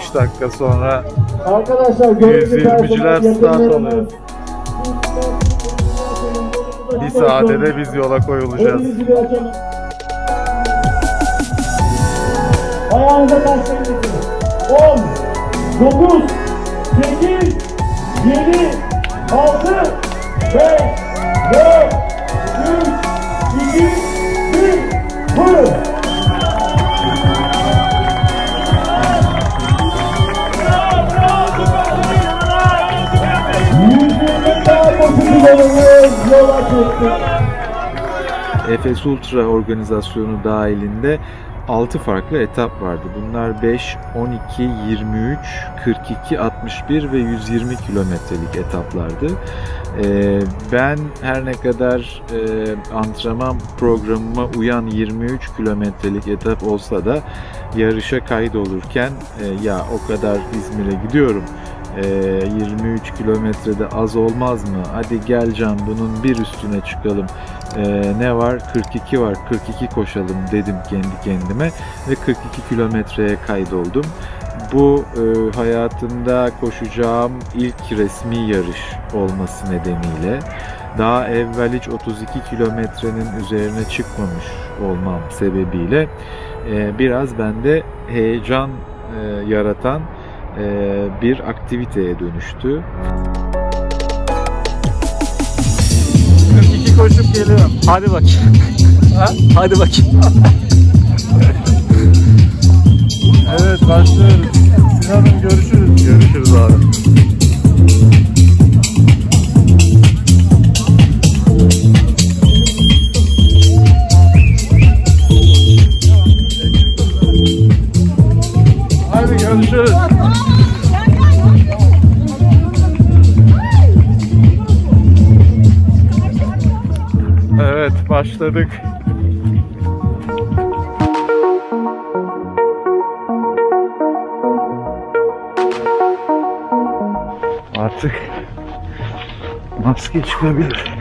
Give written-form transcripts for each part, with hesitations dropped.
5 dakika sonra arkadaşlar 120'ciler start oluyor. Bir saate de biz yola koyulacağız. Ayağınıza taş değmesin. 10, 9, 8, 7, 6, 5, 4, 3, 2, 1, buyurun. Efes Ultra organizasyonu dahilinde 6 farklı etap vardı. Bunlar 5, 12, 23, 42, 61 ve 120 kilometrelik etaplardı. Ben her ne kadar antrenman programıma uyan 23 kilometrelik etap olsa da yarışa kaydolurken ya o kadar İzmir'e gidiyorum, 23 kilometrede az olmaz mı? Hadi gel Can, bunun bir üstüne çıkalım. Ne var? 42 var. 42 koşalım dedim kendi kendime ve 42 kilometreye kaydoldum. Bu hayatımda koşacağım ilk resmi yarış olması nedeniyle daha evvel hiç 32 kilometrenin üzerine çıkmamış olmam sebebiyle biraz bende heyecan yaratan bir aktiviteye dönüştü. 42 koşup geliyorum. Hadi bakayım. Ha? Hadi bakayım. Evet, başlıyoruz. Sinan'ım görüşürüz. Görüşürüz abi. Hadi görüşürüz. Evet, başladık. Artık maske çıkabilir.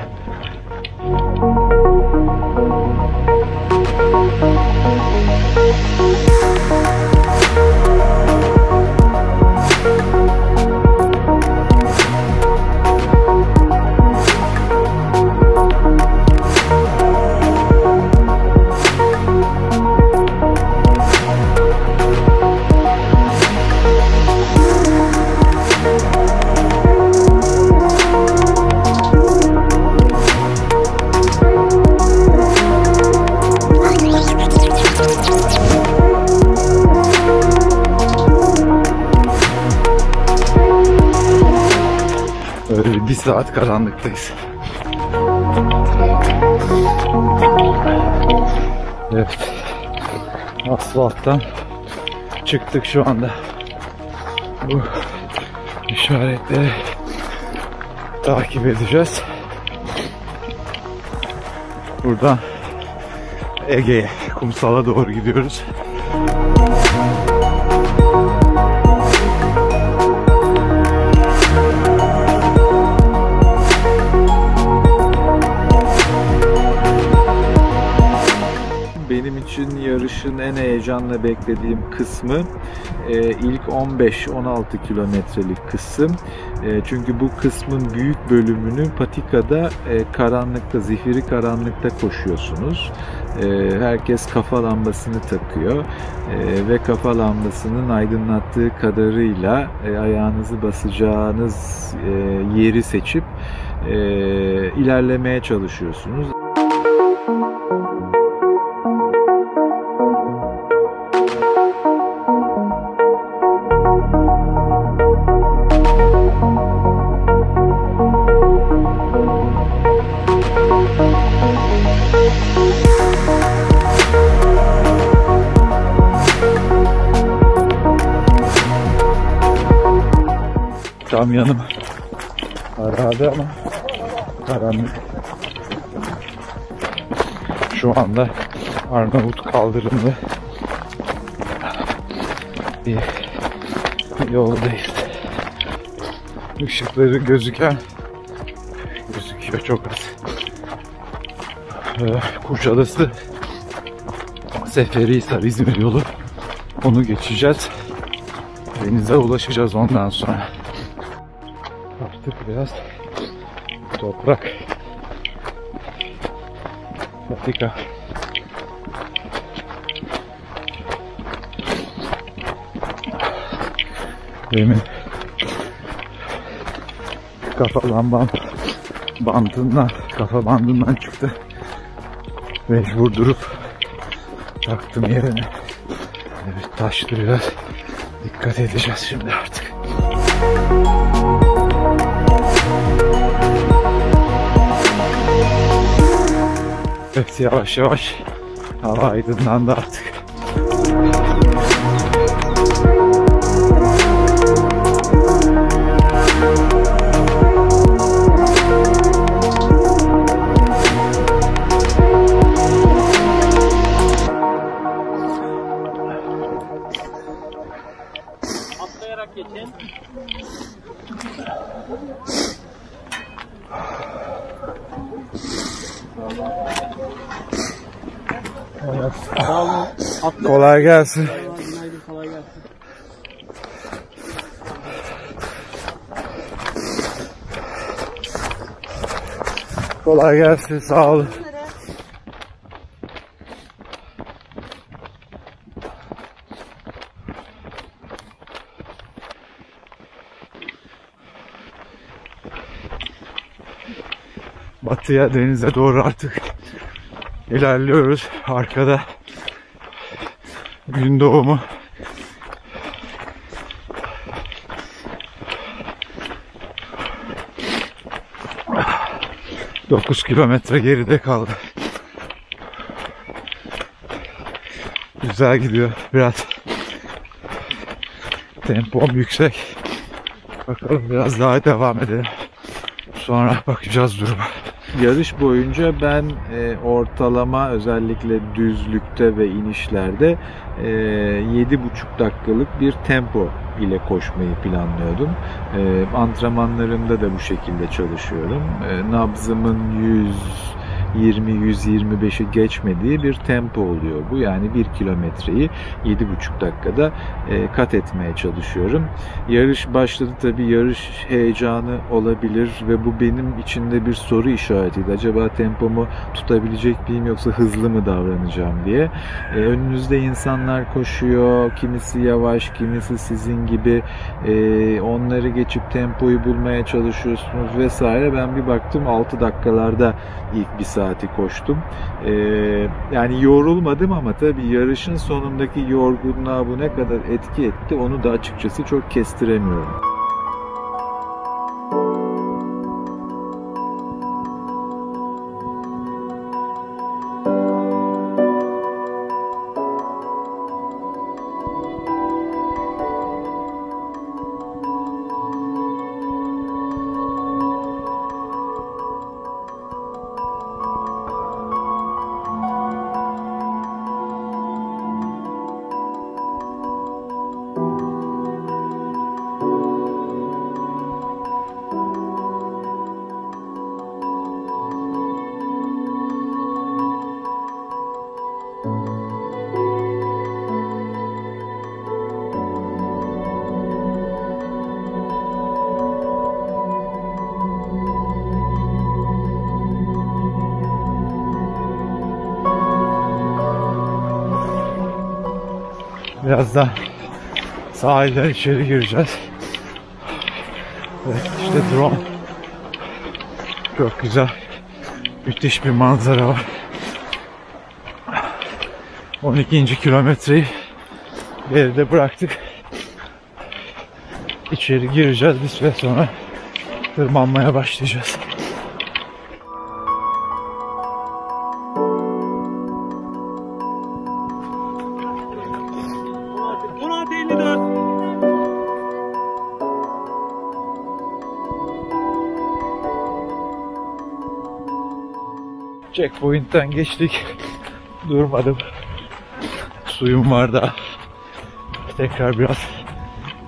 Bir saat karanlıktayız. Evet. Asfalttan çıktık şu anda. Bu işaretleri takip edeceğiz. Buradan Ege'ye, kumsala doğru gidiyoruz. Benim için yarışın en heyecanla beklediğim kısmı ilk 15-16 kilometrelik kısım. Çünkü bu kısmın büyük bölümünü patikada, karanlıkta, zifiri karanlıkta koşuyorsunuz. Herkes kafa lambasını takıyor ve kafa lambasının aydınlattığı kadarıyla ayağınızı basacağınız yeri seçip ilerlemeye çalışıyorsunuz. Tam yanım aradı ama karanlık. Şu anda Arnavut kaldırımlı bir yoldayız. Işıkları gözüküyor çok az. Kuşadası, Seferihisar, İzmir yolu. Onu geçeceğiz. denize ulaşacağız ondan sonra. Artık biraz toprak, patika. Benim kafa lambam kafa bandından çıktı. Mecbur durup taktım yerine. Evet, taştı biraz. Dikkat edeceğiz şimdi artık. Evet, yavaş yavaş hava aydınlandı artık. Kolay gelsin. Kolay gelsin. Kolay gelsin. Sağ olun. Batıya, denize doğru artık ilerliyoruz. Arkada gün doğumu. ...9 kilometre geride kaldı. Güzel gidiyor. Biraz tempom yüksek. Bakalım biraz daha devam edelim. Sonra bakacağız duruma. Yarış boyunca ben ortalama özellikle düzlükte ve inişlerde 7,5 dakikalık bir tempo ile koşmayı planlıyordum. Antrenmanlarımda da bu şekilde çalışıyorum. Nabzımın 120-125'i geçmediği bir tempo oluyor bu. Yani 1 kilometreyi 7,5 dakikada kat etmeye çalışıyorum. Yarış başladı tabii, yarış heyecanı olabilir ve bu benim içinde bir soru işaretiydi. Acaba tempomu tutabilecek miyim yoksa hızlı mı davranacağım diye. Önünüzde insanlar koşuyor. Kimisi yavaş, kimisi sizin gibi. Onları geçip tempoyu bulmaya çalışıyorsunuz vesaire. Ben bir baktım 6 dakikalarda ilk bir saati koştum. Yani yorulmadım ama tabii yarışın sonundaki yorgunluğa bu ne kadar etki etti onu da açıkçası çok kestiremiyorum. Birazdan sahilden içeri gireceğiz. Evet, işte drone. Çok güzel, müthiş bir manzara var. 12. kilometreyi geride bıraktık. İçeri gireceğiz biz ve sonra tırmanmaya başlayacağız. Checkpoint'ten geçtik. Durmadım. Suyum var da. Tekrar biraz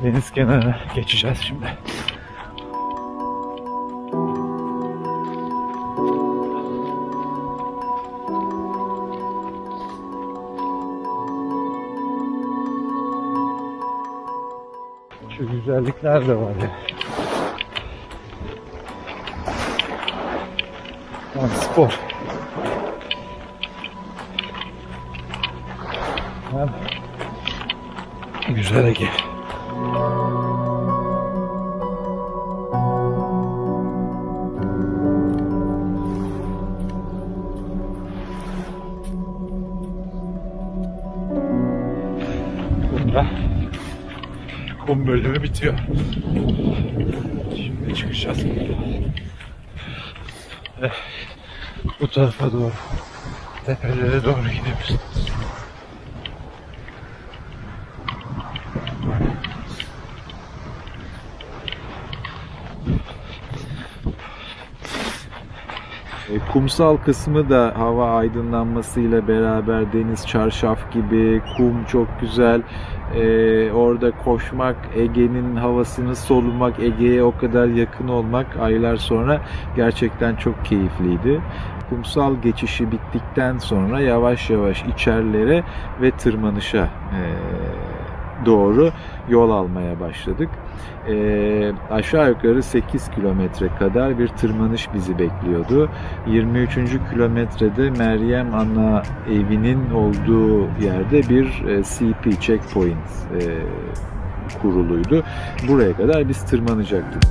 deniz kenarına geçeceğiz şimdi. güzellikler de var ya. Yani spor. Hem güzel Ege. Kum bölümü bitiyor. Şimdi çıkacağız. Ve bu tarafa doğru, tepelere doğru gidiyoruz. Kumsal kısmı da hava aydınlanmasıyla beraber deniz çarşaf gibi, kum çok güzel. Orada koşmak, Ege'nin havasını solumak, Ege'ye o kadar yakın olmak aylar sonra gerçekten çok keyifliydi. Kumsal geçişi bittikten sonra yavaş yavaş içerilere ve tırmanışa doğru yol almaya başladık. Aşağı yukarı 8 kilometre kadar bir tırmanış bizi bekliyordu. 23. kilometrede Meryem Ana Evi'nin olduğu yerde bir CP checkpoint kuruluydu. Buraya kadar biz tırmanacaktık.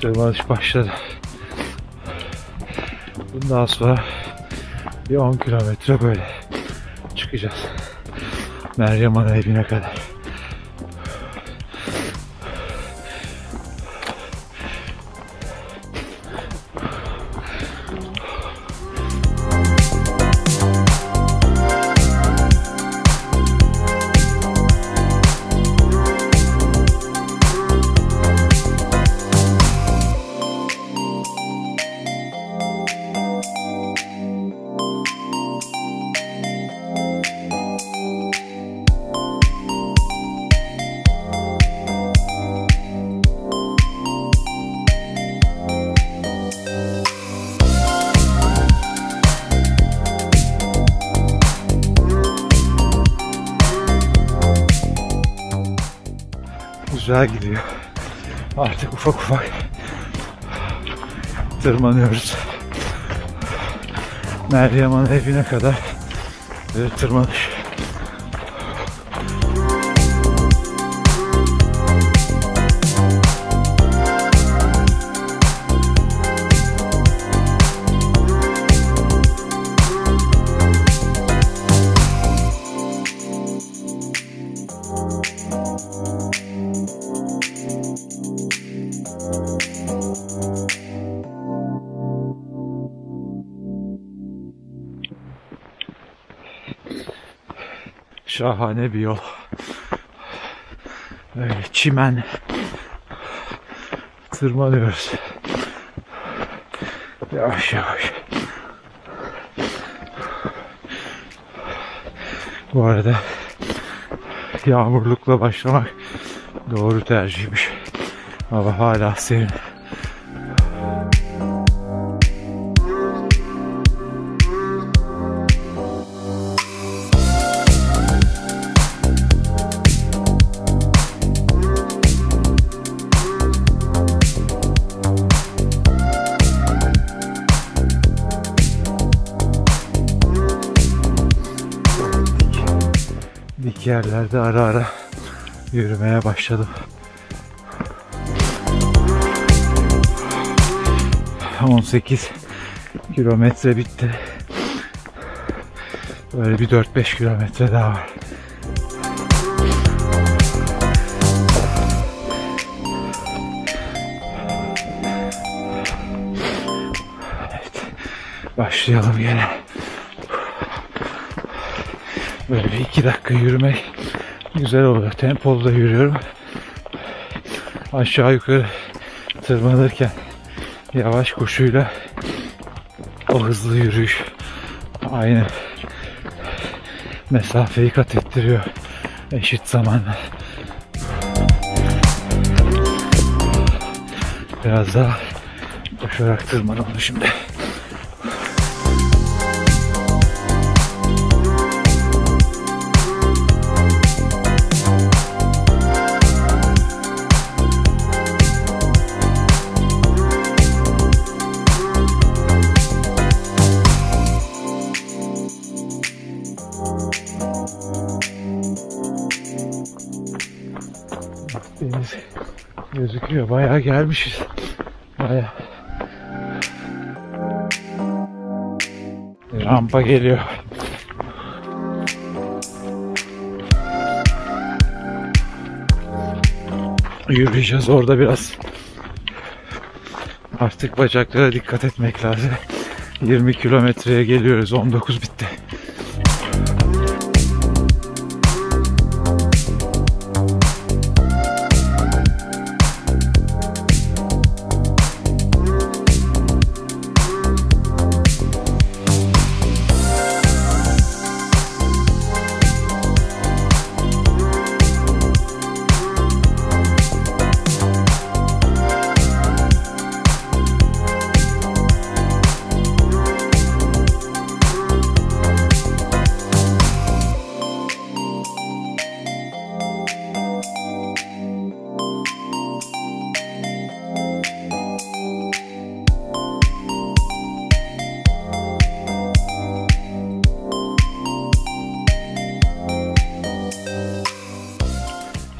Tırmanış başladı. Bundan sonra bir 10 kilometre böyle çıkacağız. Meryem Ana Evi'ne kadar. Güzel gidiyor. Artık ufak ufak tırmanıyoruz. Meryem Ana Evi'ne kadar bir tırmanış. Şahane bir yol. Böyle çimen, tırmanıyoruz. Yavaş yavaş. Bu arada yağmurlukla başlamak doğru tercihmiş. Hava hala serin. Yerlerde ara ara yürümeye başladım. 18 kilometre bitti. Böyle bir 4-5 kilometre daha var. Evet, başlayalım yine. Böyle bir 2 dakika yürümek güzel oluyor. Tempolu da yürüyorum. Aşağı yukarı tırmanırken yavaş koşuyla o hızlı yürüyüş aynı mesafeyi kat ettiriyor eşit zamanda. Biraz daha Koşarak tırmanalım şimdi. Deniz gözüküyor. Bayağı gelmişiz. Bayağı. Rampa geliyor. Yürüyeceğiz orada biraz. Artık bacaklara dikkat etmek lazım. 20 kilometreye geliyoruz. 19 bitti.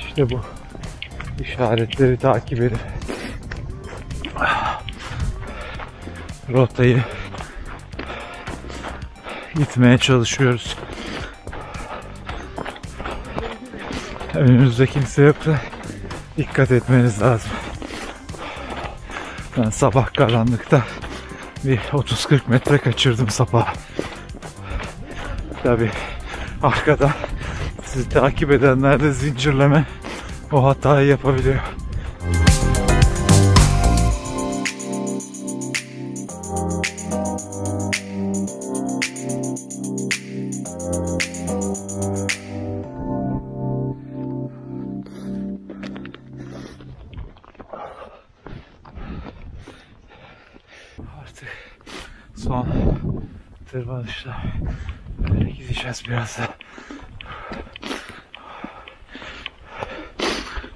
İşte bu işaretleri takip edip rotayı gitmeye çalışıyoruz. Önünüzde kimse yoksa dikkat etmeniz lazım. Ben sabah karanlıkta bir 30-40 metre kaçırdım sapağı. Tabii arkada sizi takip edenler de zincirleme o hatayı yapabiliyor. Artık son tırmanışla gideceğiz biraz da.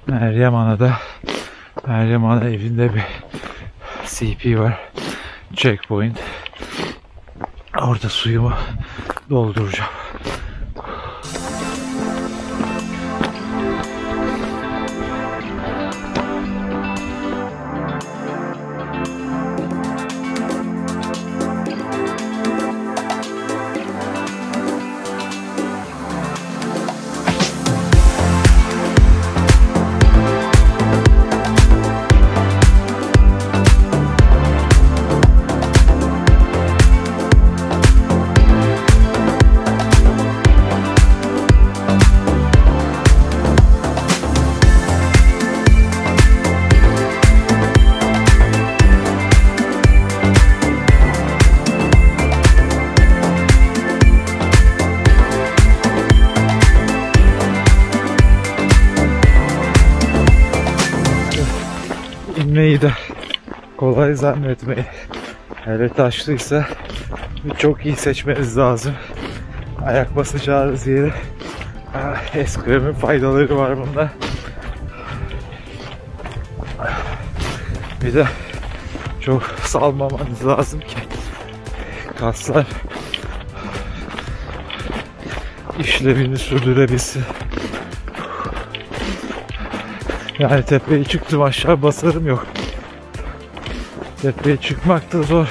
Meryem Ana'da, Meryem Ana evinde bir CP var, checkpoint. Orada suyumu dolduracağım. İnmeyi de kolay zannetmeyin. Hele taşlıysa çok iyi seçmeniz lazım. Ayak basacağınız yere. Eskremin faydaları var bunda. Bir de çok salmamanız lazım ki kaslar işlevini sürdürebilsin. Yani tepeye çıktım aşağı basarım yok. Tepeye çıkmak da zor.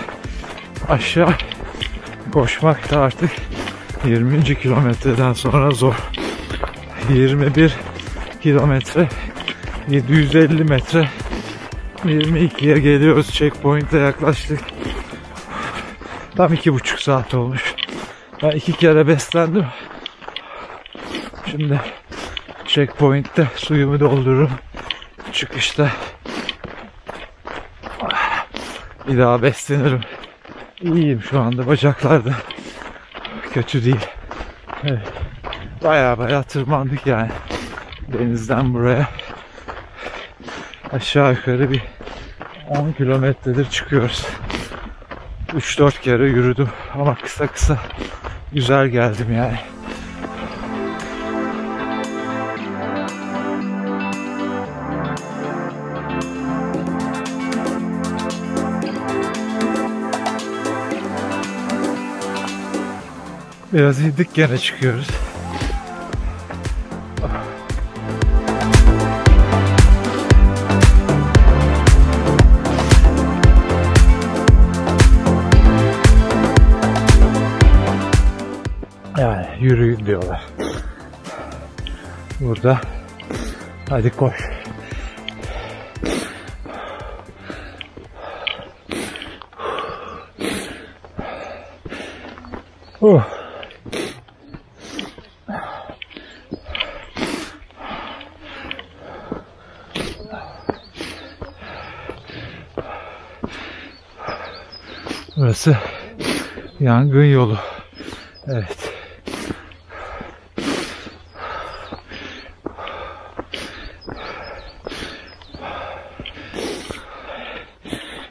Aşağı koşmak da artık 20. kilometreden sonra zor. 21 kilometre 750 metre 22'ye geliyoruz. Checkpoint'e yaklaştık. Tam 2,5 saat olmuş. Ben 2 kere beslendim. Şimdi checkpoint'te suyumu doldururum. Çıkışta bir daha beslenirim. İyiyim şu anda bacaklarda. Kötü değil. Evet. Baya tırmandık yani. Denizden buraya. Aşağı yukarı bir 10 kilometredir çıkıyoruz. 3-4 kere yürüdüm ama kısa kısa güzel geldim yani. Biraz indik gene çıkıyoruz. Yani yürüyün diyorlar. Burada hadi koş. Burası yangın yolu. Evet.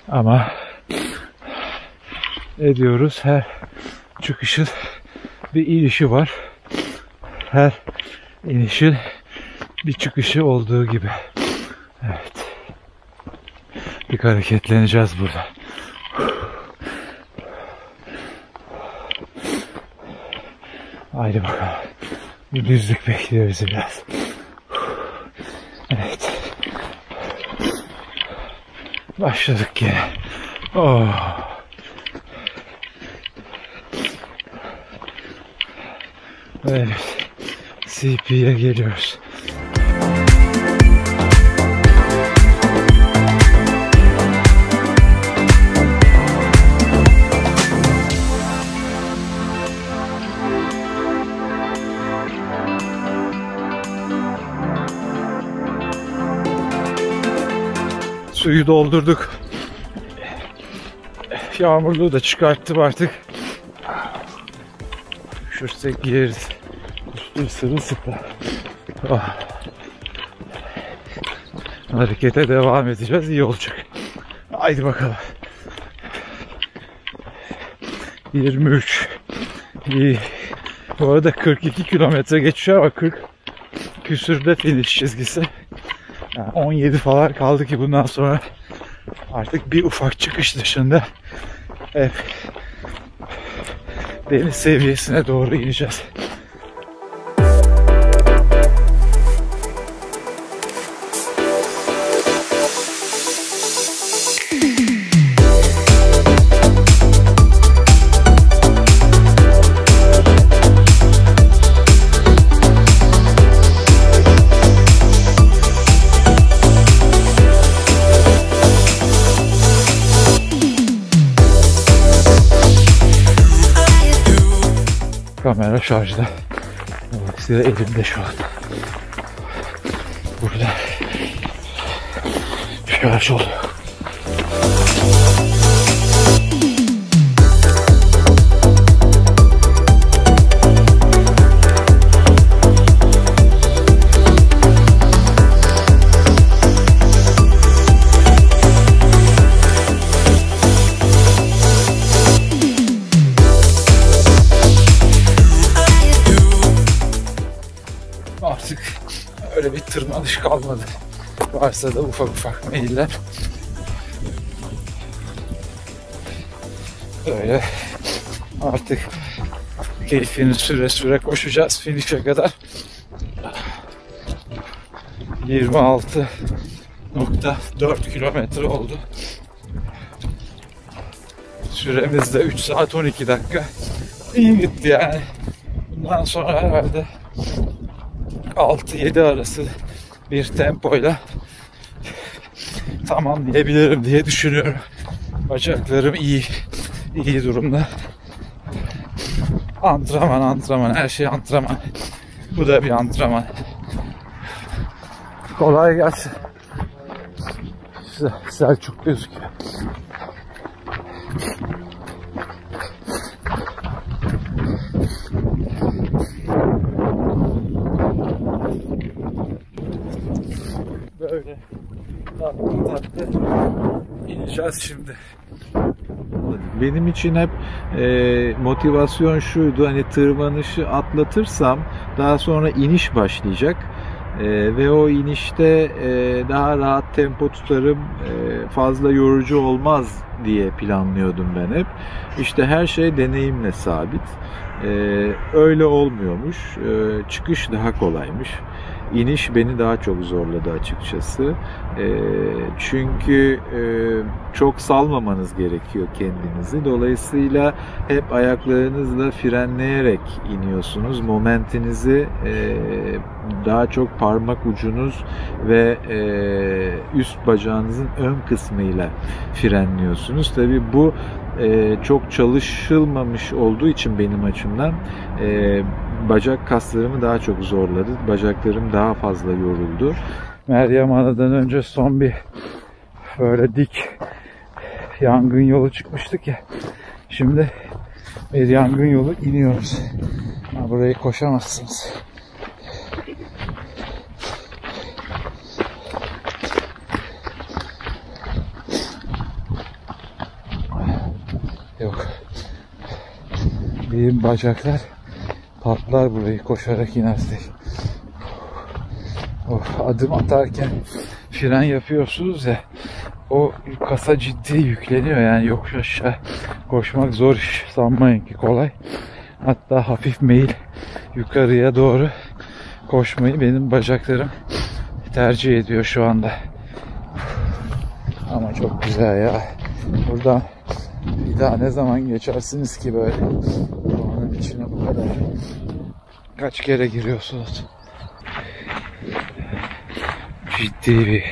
Ama ediyoruz, her çıkışın bir inişi var. Her inişin bir çıkışı olduğu gibi. Evet. Bir hareketleneceğiz burada. Haydi bakalım. Bir düzlük bekliyor bizi biraz. Evet. Başladık yine. Oh. Evet. CP'ye geliyoruz. Suyu doldurduk. Yağmurluğu da çıkarttım artık. Düşürsek gireriz. Üstüm sırılsıklam. Ah. Harekete devam edeceğiz. İyi olacak. Haydi bakalım. 23. İyi. Bu arada 42 kilometre geçiyor ama 40 küsürde finish çizgisi. Yani 17 falan kaldı ki bundan sonra artık bir ufak çıkış dışında hep deniz seviyesine doğru ineceğiz. Kamera şarjda. Dolayısıyla elimde şu an. Burada şarj oluyor. Öyle bir tırmanış kalmadı. Varsa da ufak ufak meyiller. Böyle artık keyfini süre süre koşacağız finişe kadar. 26.4 kilometre oldu. Süremiz de 3 saat 12 dakika. İyi gitti yani. Bundan sonra herhalde 6-7 arası bir tempoyla tamamlayabilirim diye düşünüyorum. Bacaklarım iyi durumda. Antrenman, her şey antrenman. Bu da bir antrenman. Kolay gelsin. Selçuk gözüküyor. Böyle tatlı tatlı İneceğiz şimdi. Benim için hep motivasyon şuydu, hani tırmanışı atlatırsam daha sonra iniş başlayacak. Ve o inişte daha rahat tempo tutarım, fazla yorucu olmaz diye planlıyordum ben hep. İşte her şey deneyimle sabit. Öyle olmuyormuş. Çıkış daha kolaymış. İniş beni daha çok zorladı açıkçası. Çünkü çok salmamanız gerekiyor kendinizi. Dolayısıyla hep ayaklarınızla frenleyerek iniyorsunuz. Momentinizi daha çok parmak ucunuz ve üst bacağınızın ön kısmıyla frenliyorsunuz. Tabii bu çok çalışılmamış olduğu için benim açımdan bacak kaslarımı daha çok zorladı. Bacaklarım daha fazla yoruldu. Meryem Ana'dan önce son bir böyle dik yangın yolu çıkmıştık ya. Şimdi bir yangın yolu iniyoruz. Burayı koşamazsınız. Yok. Benim bacaklar patlar burayı koşarak inersek. Adım atarken fren yapıyorsunuz ya, o kasa ciddi yükleniyor yani. Yokuş aşağı koşmak zor iş, sanmayın ki kolay. Hatta hafif meyil yukarıya doğru koşmayı benim bacaklarım tercih ediyor şu anda. Ama çok güzel ya. Buradan bir daha ne zaman geçersiniz ki böyle? Doğanın içine bu kadar. Kaç kere giriyorsunuz? Ciddi bir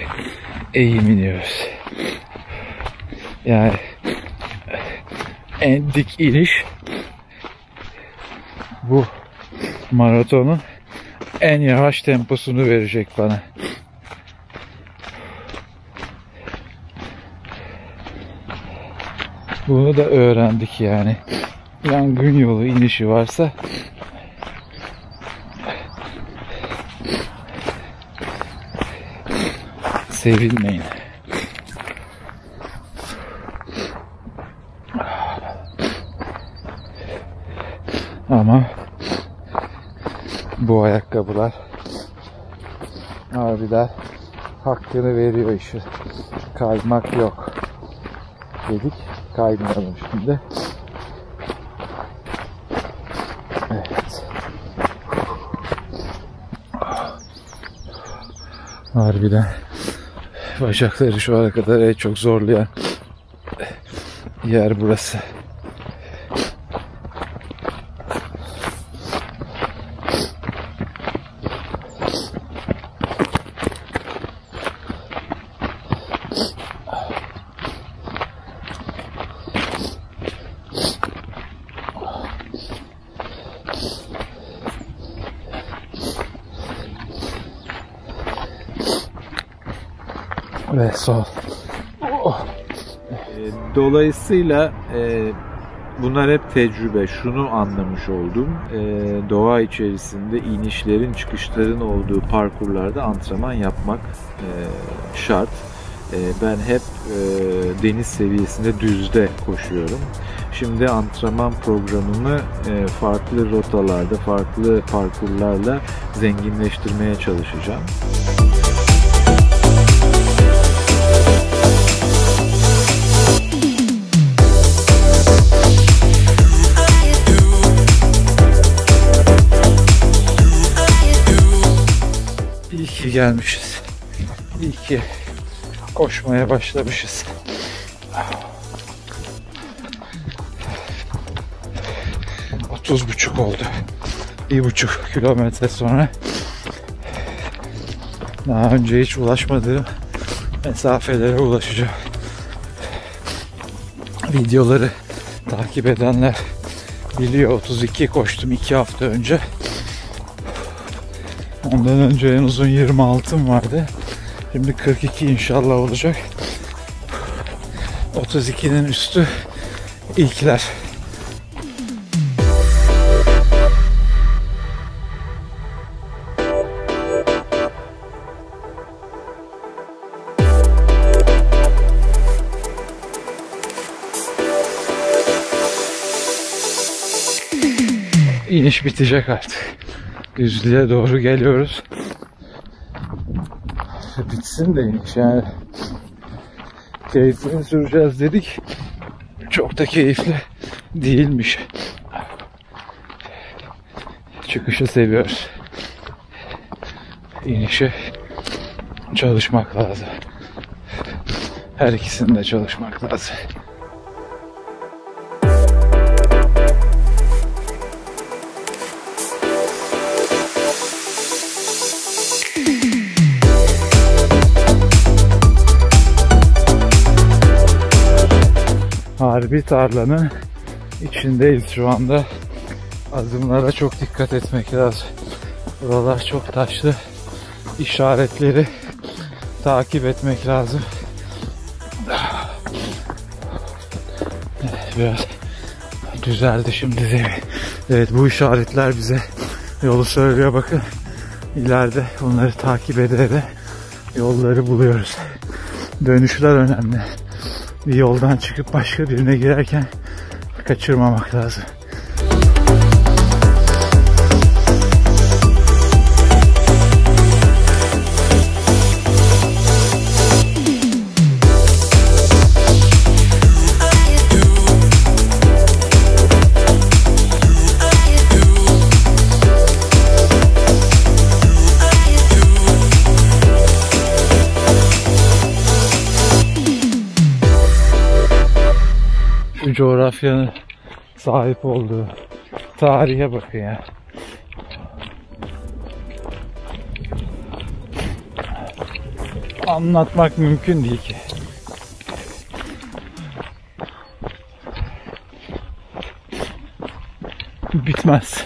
eğim iniyoruz. Yani en dik iniş bu maratonun en yavaş temposunu verecek bana. Bunu da öğrendik yani. Yangın yolu inişi varsa sevilmeyin. Ama bu ayakkabılar harbiden hakkını veriyor işi. Kaymak yok dedik. Kaymayalım şimdi. Evet. Harbiden bacakları şu ana kadar en çok zorlayan yer burası. Ve sol. Dolayısıyla bunlar hep tecrübe. Şunu anlamış oldum. Doğa içerisinde inişlerin, çıkışların olduğu parkurlarda antrenman yapmak şart. Ben hep deniz seviyesinde düzde koşuyorum. Şimdi antrenman programımı farklı rotalarda, farklı parkurlarla zenginleştirmeye çalışacağım. Gelmişiz. İyi ki koşmaya başlamışız. Otuz buçuk oldu. 1,5 kilometre sonra daha önce hiç ulaşmadığım mesafelere ulaşacağım. Videoları takip edenler biliyor. 32 koştum 2 hafta önce. Ondan önce en uzun 26'm vardı. Şimdi 42 inşallah olacak. 32'nin üstü ilkler. İniş bitecek artık. Düzlüğe doğru geliyoruz. Bitsin de iniş yani. Keyifli süreceğiz dedik. Çok da keyifli değilmiş. Çıkışı seviyoruz. İnişi çalışmak lazım. Her ikisinde çalışmak lazım. Harbi tarlanın içindeyiz şu anda. Adımlara çok dikkat etmek lazım. Buralar çok taşlı. İşaretleri takip etmek lazım. Biraz düzeldi şimdi zemin. Evet, bu işaretler bize yolu söylüyor, bakın. İleride onları takip ederek yolları buluyoruz. Dönüşler önemli. Bir yoldan çıkıp başka birine girerken kaçırmamak lazım. Coğrafyanın sahip olduğu tarihe bakın ya. Anlatmak mümkün değil ki. Bitmez.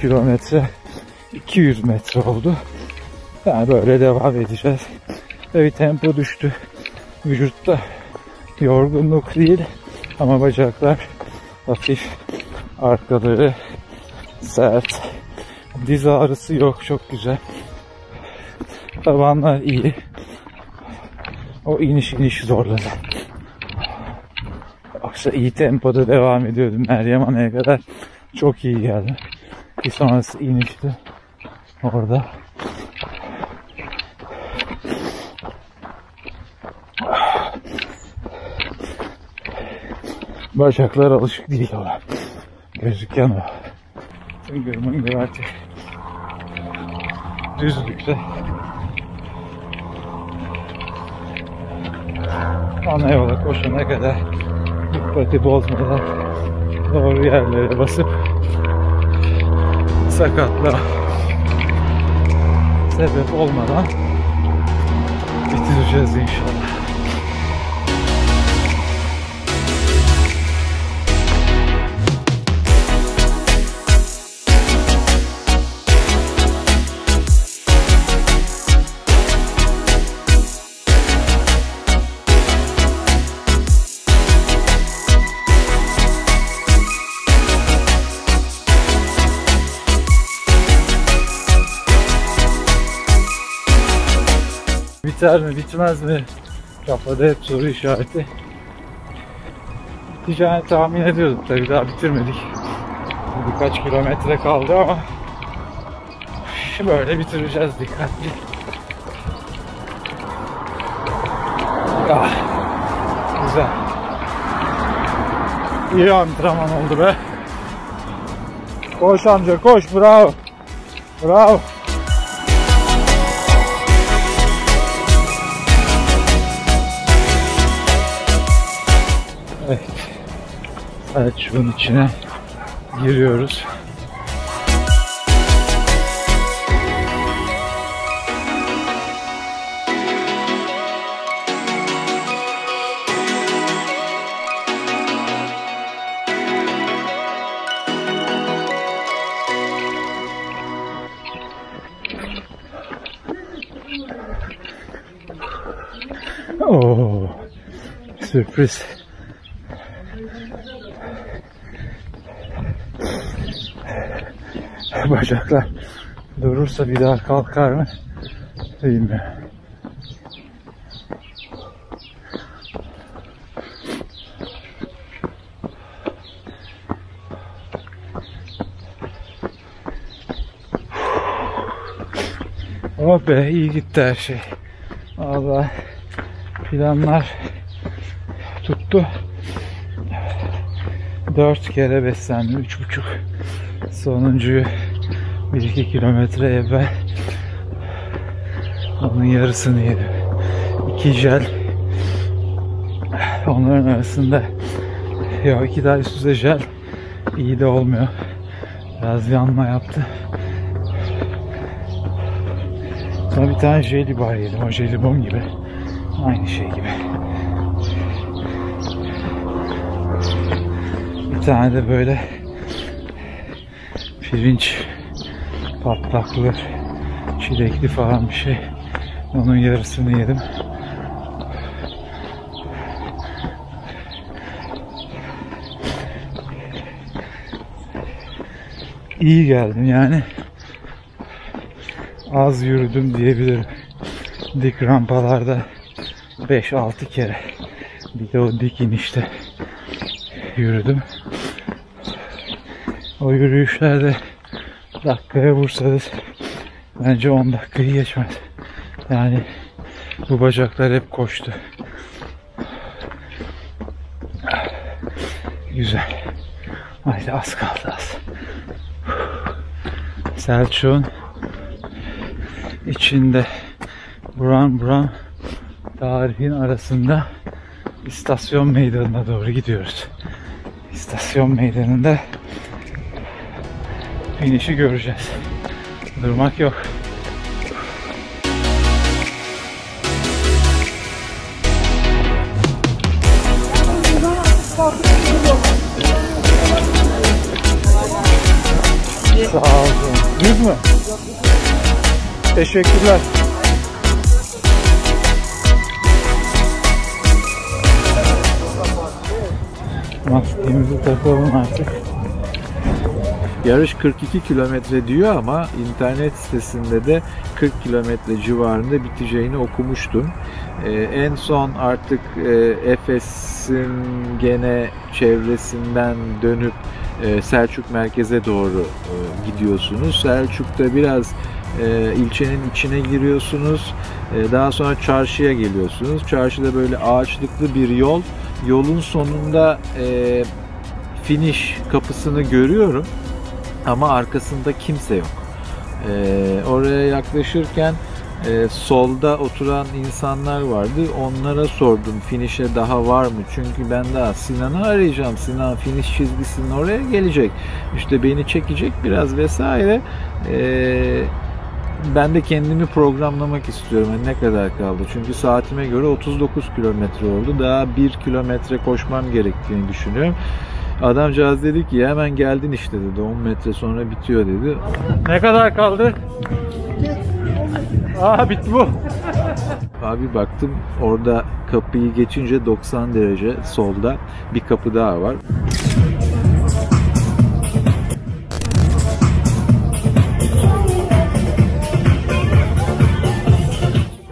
Kilometre 200 metre oldu. Yani böyle devam edeceğiz. Bir tempo düştü. Vücutta yorgunluk değil ama bacaklar hafif, arkaları sert. Diz ağrısı yok. Çok güzel. Tabanlar iyi. O iniş zorladı. Yoksa iyi tempoda devam ediyordum. Meryem Ana'ya kadar çok iyi geldi. Bir sonrası inişti. Orada bacaklar alışık değil ona. Gözüken o. Tıngır mıngır artık. Düzlükte. Ana yola koşana kadar dikkati bozmadan doğru yerlere basıp sakatlığa sebep olmadan bitireceğiz inşallah. biter mi bitmez mi? Kafada hep soru işareti. Biteceğini tahmin ediyorduk tabi, daha bitirmedik. Birkaç kilometre kaldı ama böyle bitireceğiz dikkatli. Ah, güzel. İyi antrenman oldu be. Koş amca koş, bravo. Bravo. Evet. Selçuk'un içine giriyoruz. Ooo, sürpriz. Bacaklar durursa bir daha kalkar mı? Değil mi? Oh be, iyi gitti her şey. Allah. Planlar tuttu. 4 kere beslendim, 3,5. Sonuncuyu 1-2 kilometre evvel, onun yarısını yedim. 2 jel, onların arasında ya 2 daha üst üste jel iyi de olmuyor. Biraz yanma yaptı. Sonra bir tane jelibon yedim, o jelibon gibi. Aynı şey gibi. Bir tane de böyle pirinç patlaklı, çilekli falan bir şey. Onun yarısını yedim. İyi geldim yani. Az yürüdüm diyebilirim. Dik rampalarda 5-6 kere, bir de o dik inişte yürüdüm. O yürüyüşlerde dakikaya vursanız bence 10 dakikayı geçmez. Yani bu bacaklar hep koştu. Güzel. Haydi az kaldı az. Selçuk'un içinde buram buram tarihin arasında istasyon meydanına doğru gidiyoruz. İstasyon meydanında finişi göreceğiz. Durmak yok. Sağ olun. Düz mü? Teşekkürler. Maskeğimizi takalım artık. Yarış 42 kilometre diyor ama internet sitesinde de 40 kilometre civarında biteceğini okumuştum. En son artık Efes'in gene çevresinden dönüp Selçuk merkeze doğru gidiyorsunuz. Selçuk'ta biraz ilçenin içine giriyorsunuz. Daha sonra çarşıya geliyorsunuz. Çarşıda böyle ağaçlıklı bir yol. Yolun sonunda finish kapısını görüyorum ama arkasında kimse yok. Oraya yaklaşırken solda oturan insanlar vardı. Onlara sordum finish'e daha var mı? Çünkü ben daha Sinan'ı arayacağım. Sinan finish çizgisinin oraya gelecek. İşte beni çekecek biraz vesaire. Ben de kendimi programlamak istiyorum. Yani ne kadar kaldı? Çünkü saatime göre 39 kilometre oldu. Daha 1 kilometre koşmam gerektiğini düşünüyorum. Adamcağız dedi ki hemen geldin işte dedi. 10 metre sonra bitiyor dedi. Ne kadar kaldı? Aa bitti bu. Abi baktım orada kapıyı geçince 90 derece solda bir kapı daha var.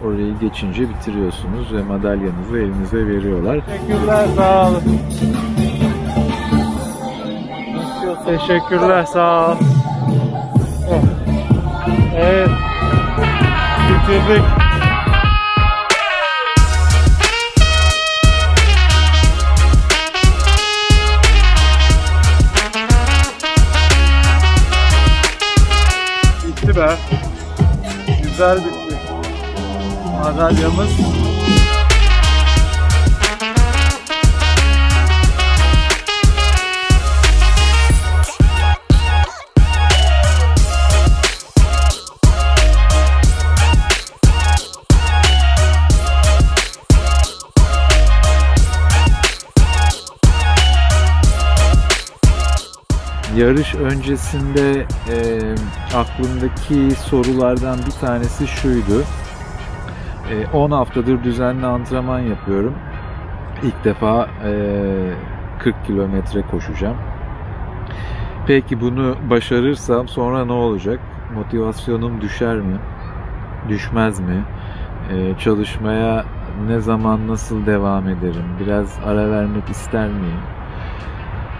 Oraya sınırı geçince bitiriyorsunuz ve madalyanızı elinize veriyorlar. Teşekkürler, sağ olun. Teşekkürler, sağ olun. Evet, bitirdik. Be. Güzel bitti. Madalyamız. Yarış öncesinde aklımdaki sorulardan bir tanesi şuydu. 10 haftadır düzenli antrenman yapıyorum. İlk defa 40 kilometre koşacağım. Peki bunu başarırsam sonra ne olacak? Motivasyonum düşer mi? Düşmez mi? Çalışmaya ne zaman, nasıl devam ederim? Biraz ara vermek ister miyim?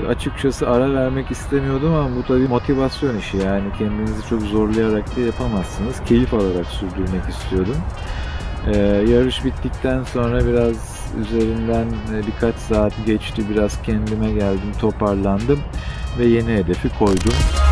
Açıkçası ara vermek istemiyordum ama bu tabii motivasyon işi, yani kendinizi çok zorlayarak da yapamazsınız. Keyif alarak sürdürmek istiyordum. Yarış bittikten sonra biraz üzerinden birkaç saat geçti, biraz kendime geldim, toparlandım ve yeni hedefi koydum.